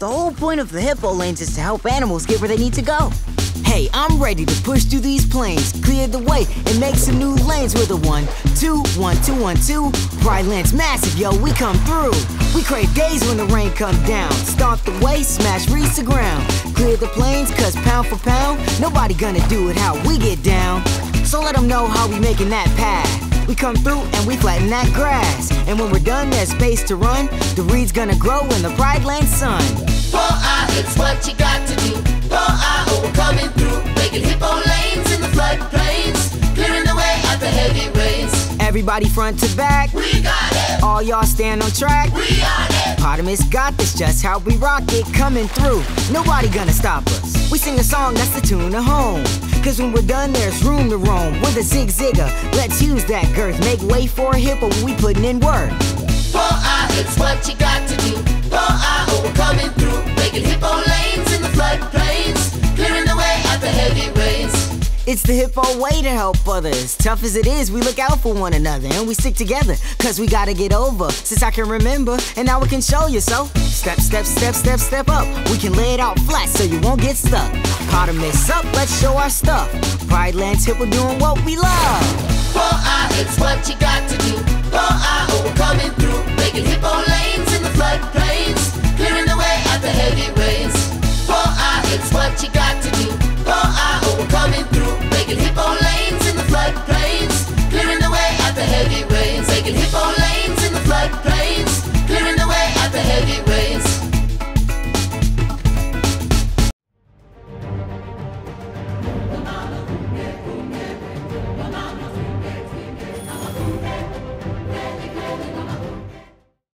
The whole point of the hippo lanes is to help animals get where they need to go. Hey, I'm ready to push through these plains, clear the way, and make some new lanes with a 1-2-1-2-1-2. Bright Lands massive, yo, we come through. We create days when the rain comes down. Start the way, smash reeds to ground. Clear the plains, cause pound for pound, nobody gonna do it how we get down. So let them know how we making that path. We come through and we flatten that grass. And when we're done, there's space to run. The reeds gonna grow in the Bright Lands sun. Pull out, it's what you got to do. Pull out, oh, we're coming through. Making hippo lanes in the flood plains. Clearing the way at the heavy rains. Everybody front to back. We got it. All y'all stand on track. We got it. Potamus got this, just how we rock it. Coming through, nobody gonna stop us. We sing a song that's the tune of home. Cause when we're done, there's room to roam. With a zig-zigger, let's use that girth. Make way for a hippo, we putting in work. Pull out, it's what you got to do. Pull out, oh, we're coming through. Making hippo lanes in the flood plains. Clearing the way out the heavy rains. It's the hippo way to help others. Tough as it is, we look out for one another. And we stick together, cause we gotta get over. Since I can remember, and now I can show you so. Step, step, step, step, step up. We can lay it out flat so you won't get stuck. Potamus up, let's show our stuff. Bright Lands hippo doing what we love. Pull out, it's what you got to do. Pull out, oh, we're coming through. Making hippo lanes in the